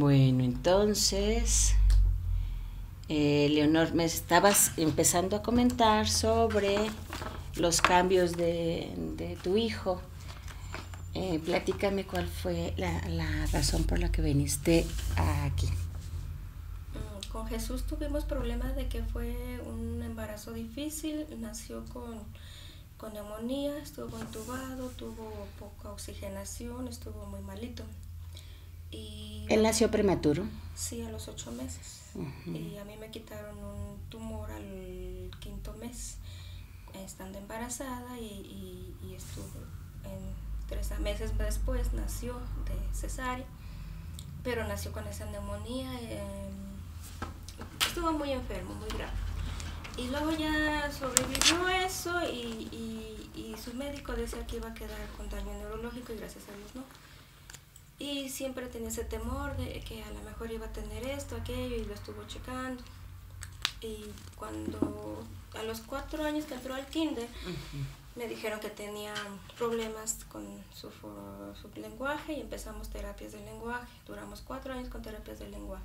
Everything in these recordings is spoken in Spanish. Bueno, entonces, Leonor, me estabas empezando a comentar sobre los cambios de tu hijo. Platícame cuál fue la razón por la que viniste aquí. Con Jesús tuvimos problemas de que fue un embarazo difícil, nació con neumonía, estuvo intubado, tuvo poca oxigenación, estuvo muy malito. Y ¿él nació prematuro? Sí, a los 8 meses. Y a mí me quitaron un tumor al 5.º mes, estando embarazada, y estuvo en 3 meses después, nació de cesárea, pero nació con esa neumonía. Estuvo muy enfermo, muy grave. Y luego ya sobrevivió eso, y su médico decía que iba a quedar con daño neurológico, y gracias a Dios no. Y siempre tenía ese temor de que a lo mejor iba a tener esto, aquello, y lo estuvo checando. Y cuando a los 4 años que entró al kinder, me dijeron que tenía problemas con su lenguaje, y empezamos terapias del lenguaje. Duramos 4 años con terapias del lenguaje.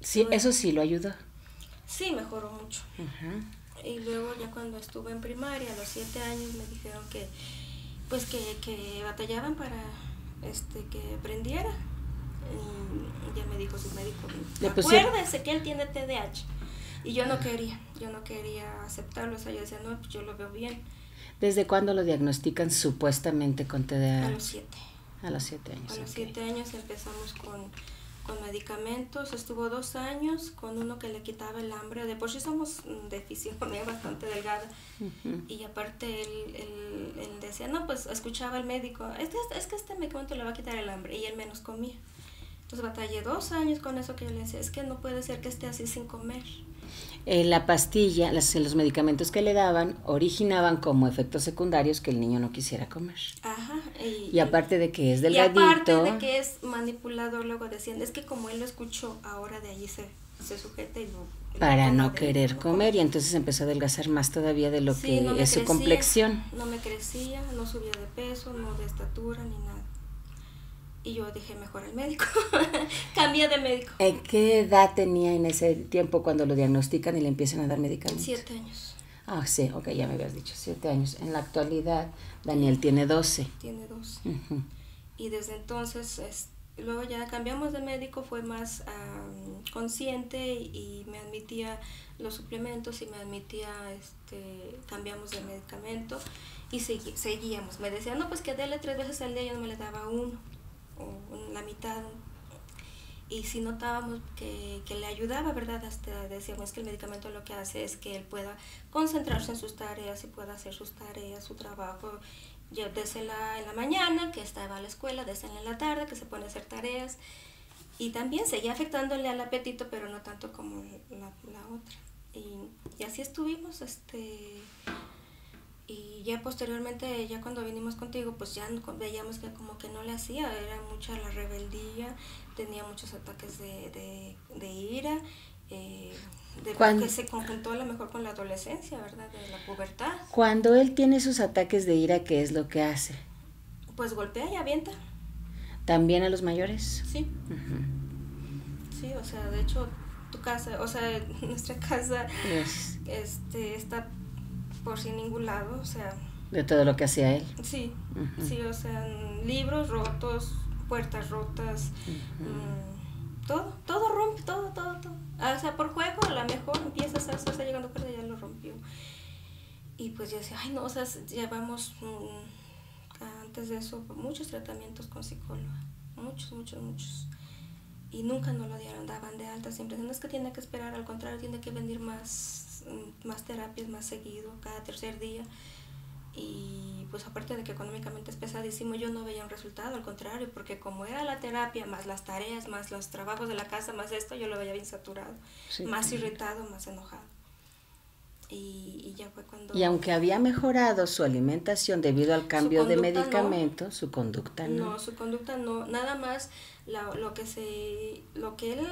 Sí, eso sí lo ayudó. Sí, mejoró mucho. Y luego ya cuando estuve en primaria, a los 7 años, me dijeron que, pues, que batallaban para que aprendiera, y ya me dijo su médico, acuérdese que él tiene TDAH, y yo no quería, aceptarlo. O sea, yo decía, no, pues yo lo veo bien. ¿Desde cuándo lo diagnostican supuestamente con TDAH? A los 7. A los 7 años. A los 7 años empezamos con medicamentos. Estuvo 2 años con uno que le quitaba el hambre. De por sí somos de fisionomía bastante delgada, y aparte él decía, no, pues escuchaba al médico, es que este medicamento le va a quitar el hambre, y él menos comía. Entonces batallé 2 años con eso, que yo le decía, es que no puede ser que esté así sin comer. La pastilla, los medicamentos que le daban originaban como efectos secundarios que el niño no quisiera comer. Ajá. Y aparte de que es delgadito. Y aparte de que es manipulador, luego decían, es que como él lo escuchó, ahora de allí se sujeta y no. Para no querer comer, y entonces empezó a adelgazar más todavía de lo que es su complexión. No me crecía, no subía de peso, no de estatura, ni nada. Y yo dije, mejor al médico. Cambié de médico. ¿En qué edad tenía en ese tiempo cuando lo diagnostican y le empiezan a dar medicamentos? 7 años. Ah, sí, ok, ya me habías dicho, 7 años. En la actualidad, Daniel tiene 12. Tiene 12. Y desde entonces, luego ya cambiamos de médico, fue más consciente, y me admitía los suplementos, y me admitía, cambiamos de medicamento, y seguíamos. Me decían, no, pues que déle 3 veces al día, yo no me le daba uno, o la mitad, y si notábamos que le ayudaba, ¿verdad? Hasta decíamos, es que el medicamento lo que hace es que él pueda concentrarse en sus tareas, y pueda hacer sus tareas, su trabajo, desde en la mañana, que estaba a la escuela, desde en la tarde, que se pone a hacer tareas, y también seguía afectándole al apetito, pero no tanto como la otra. Y así estuvimos, y ya posteriormente, ya cuando vinimos contigo, pues ya veíamos que como que no le hacía, era mucha la rebeldía, tenía muchos ataques de ira, que se conjuntó a lo mejor con la adolescencia, ¿verdad? De la pubertad. Cuando él tiene sus ataques de ira, ¿qué es lo que hace? Pues golpea y avienta. ¿También a los mayores? Sí. Sí, o sea, de hecho, tu casa, o sea, nuestra casa, yes, está por sin ningún lado, o sea, de todo lo que hacía él. Sí, sí, o sea, libros rotos, puertas rotas, todo rompe, todo. O sea, por juego, a lo mejor empiezas a estar llegando a perder, ya lo rompió. Y pues ya decía, ay no, o sea, llevamos antes de eso muchos tratamientos con psicóloga, muchos. Y nunca nos lo dieron, daban de alta siempre. No es que tiene que esperar, al contrario, tiene que venir más terapias, más seguido, cada 3er día. Y pues aparte de que económicamente es pesadísimo, yo no veía un resultado, al contrario, porque como era la terapia, más las tareas, más los trabajos de la casa, más esto, yo lo veía bien saturado, sí, más irritado, más enojado. Y ya fue cuando... Y aunque había mejorado su alimentación debido al cambio de medicamento, su conducta no. No, su conducta no, nada más lo que él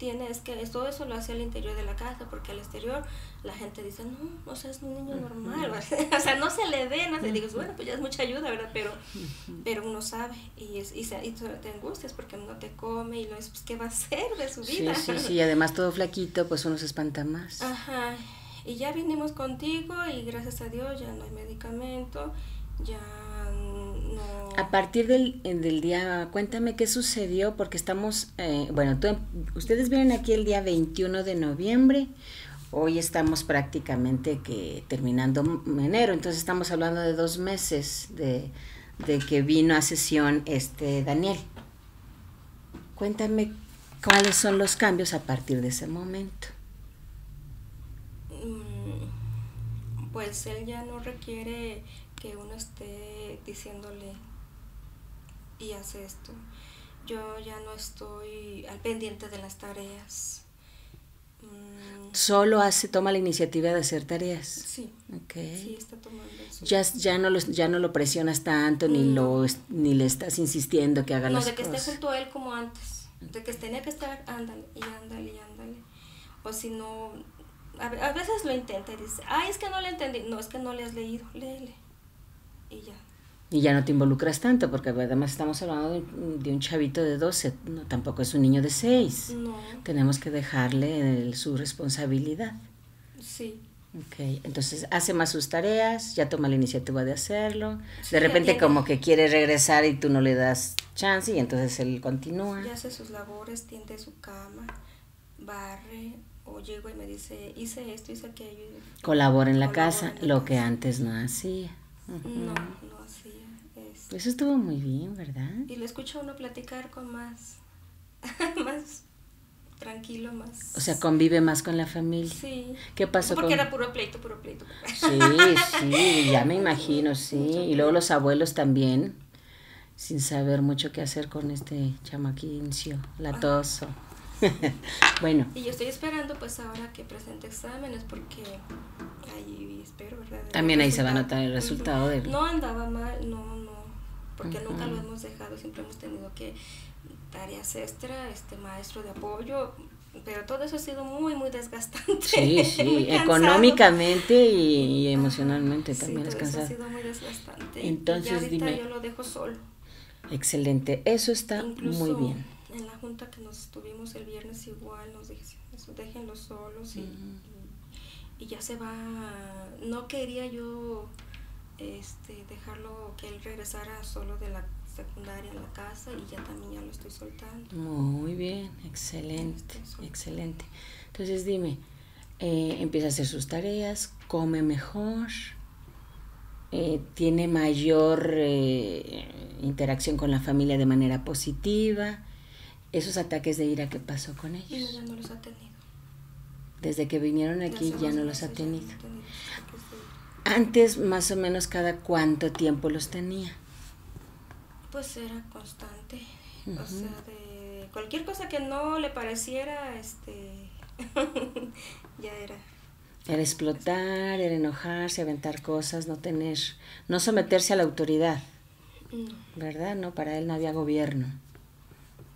tiene es que todo eso lo hace al interior de la casa, porque al exterior la gente dice, no, o sea, es un niño normal, ¿verdad? O sea, no se le ve, no te digas, bueno, pues ya es mucha ayuda, ¿verdad? Pero uno sabe y te angustias porque no te come y no es, pues, ¿qué va a hacer de su vida? Sí, sí, sí, y además todo flaquito, pues uno se espanta más. Ajá, y ya vinimos contigo y gracias a Dios ya no hay medicamento, ya... No. A partir del día, cuéntame qué sucedió, porque estamos, bueno, ustedes vienen aquí el día 21 de noviembre, hoy estamos prácticamente que terminando enero, entonces estamos hablando de 2 meses de que vino a sesión Daniel. Cuéntame cuáles son los cambios a partir de ese momento. Pues él ya no requiere... que uno esté diciéndole y hace esto. Yo ya no estoy al pendiente de las tareas. Solo toma la iniciativa de hacer tareas. Sí. Okay. Sí, está tomando eso. Ya no lo presionas tanto, no. ni le estás insistiendo que haga las cosas. No, de que esté junto a él como antes, de que tenía que estar, ándale, y ándale, y ándale. O si no, a veces lo intenta y dice, ay, es que no le entendí. No, es que no le has leído, léele. Y ya. Y ya no te involucras tanto, porque además estamos hablando de un chavito de 12, no, tampoco es un niño de 6. No. Tenemos que dejarle su responsabilidad. Sí. Ok, entonces hace más sus tareas, ya toma la iniciativa de hacerlo, sí, de repente como que quiere regresar y tú no le das chance y entonces él continúa. Ya hace sus labores, tiende su cama, barre, o llego y me dice, hice esto, hice aquello. Colabora en la casa, lo que antes no hacía. No, no hacía eso. Eso estuvo muy bien, ¿verdad? Y lo escucha uno platicar con más, más tranquilo, más... O sea, convive más con la familia. Sí. ¿Qué pasó? Porque era puro pleito, puro pleito. Sí, sí, ya me imagino, sí. Y luego los abuelos también, sin saber mucho qué hacer con este chamaquincio, latoso. Bueno. Y yo estoy esperando, pues, ahora que presente exámenes, porque... ahí espero, ¿verdad? También ahí se va a notar el resultado de... No andaba mal, no, porque nunca lo hemos dejado, siempre hemos tenido que tareas extra, maestro de apoyo, pero todo eso ha sido muy, muy desgastante. Sí, sí, muy económicamente y emocionalmente también es cansado. Sí, todo eso ha sido muy desgastante. Entonces, y ahorita dime, yo lo dejo solo. Excelente, eso está muy bien. En la junta que nos tuvimos el viernes igual nos dije, déjenlo solos y... Y ya se va, no quería yo dejarlo que él regresara solo de la secundaria a la casa y ya también ya lo estoy soltando. Muy bien, excelente, excelente. Entonces dime, empieza a hacer sus tareas, come mejor, tiene mayor interacción con la familia de manera positiva. Esos ataques de ira, ¿qué pasó con ellos? Yo ya no los ha tenido. Desde que vinieron aquí ya no los ha tenido. Antes, más o menos, ¿cada cuánto tiempo los tenía? Pues era constante. O sea, de cualquier cosa que no le pareciera, ya era. Era explotar, era enojarse, aventar cosas, no tener, no someterse a la autoridad. No. ¿Verdad? No, para él no había gobierno.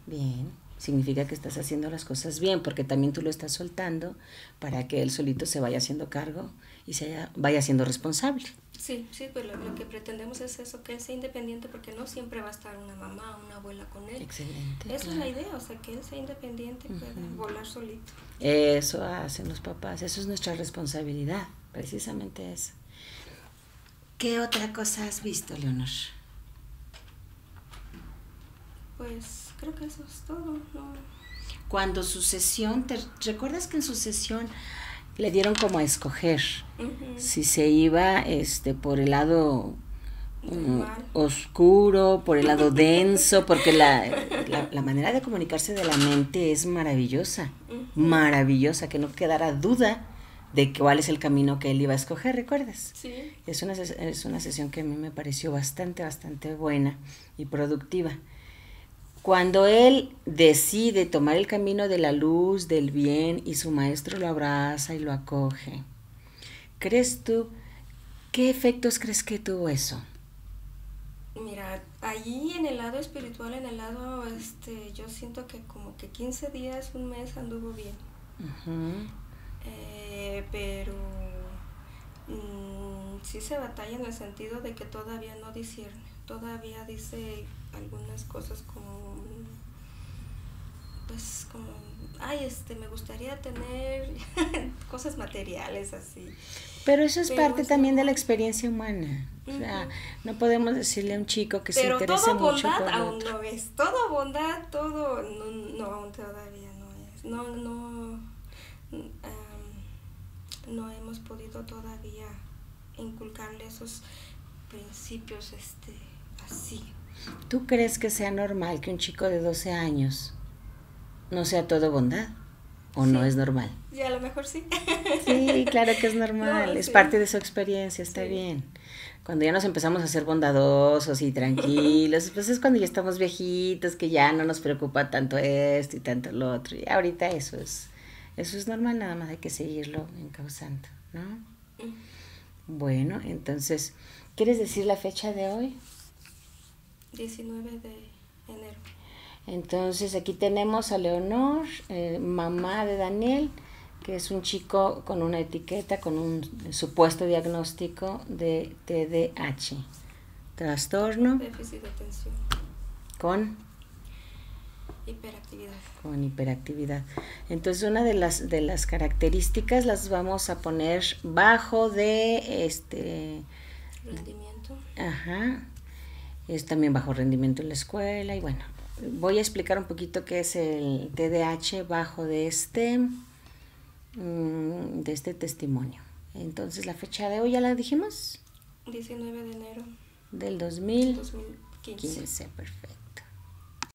Bien. Significa que estás haciendo las cosas bien, porque también tú lo estás soltando para que él solito se vaya haciendo cargo y vaya siendo responsable. Sí, sí, pues lo que pretendemos es eso, que él sea independiente, porque no siempre va a estar una mamá o una abuela con él. Excelente. Esa es la idea, o sea, que él sea independiente y pueda volar solito. Eso hacen los papás, eso es nuestra responsabilidad, precisamente eso. ¿Qué otra cosa has visto, Leonor? Pues creo que eso es todo, ¿no? Cuando su sesión, ¿te recuerdas que en su sesión le dieron como a escoger si se iba por el lado oscuro, por el lado denso, porque la manera de comunicarse de la mente es maravillosa, maravillosa, que no quedara duda de cuál es el camino que él iba a escoger, ¿recuerdas? Sí. Es una sesión que a mí me pareció bastante, bastante buena y productiva. Cuando él decide tomar el camino de la luz, del bien, y su maestro lo abraza y lo acoge, ¿qué efectos crees que tuvo eso? Mira, ahí en el lado espiritual, en el lado, yo siento que como que 15 días, un mes anduvo bien. Uh-huh. Pero sí se batalla en el sentido de que todavía no discierne, todavía dice algunas cosas como, pues como, ay, me gustaría tener cosas materiales así. Pero eso es parte también de la experiencia humana. Uh-huh. O sea, no podemos decirle a un chico que se interesa mucho por otro. Pero toda bondad aún no es, toda bondad, todo, no, aún todavía no es, no hemos podido todavía inculcarle esos principios así. ¿Tú crees que sea normal que un chico de 12 años no sea todo bondad? ¿O sí, no es normal? Y a lo mejor sí. Sí, claro que es normal, no, es sí, parte de su experiencia, está sí, bien. Cuando ya nos empezamos a ser bondadosos y tranquilos, pues es cuando ya estamos viejitos, que ya no nos preocupa tanto esto y tanto lo otro. Y ahorita eso es normal, nada más hay que seguirlo encauzando, ¿no? Bueno, entonces, ¿quieres decir la fecha de hoy? 19 de enero. Entonces, aquí tenemos a Leonor, mamá de Daniel, que es un chico con una etiqueta, con un supuesto diagnóstico de TDAH. Trastorno. Déficit de atención. Con hiperactividad. Con hiperactividad. Entonces, una de las características las vamos a poner bajo de rendimiento. Ajá. Es también bajo rendimiento en la escuela. Y bueno, voy a explicar un poquito qué es el TDAH bajo de este testimonio. Entonces, la fecha de hoy ya la dijimos. 19 de enero del 2015. Perfecto.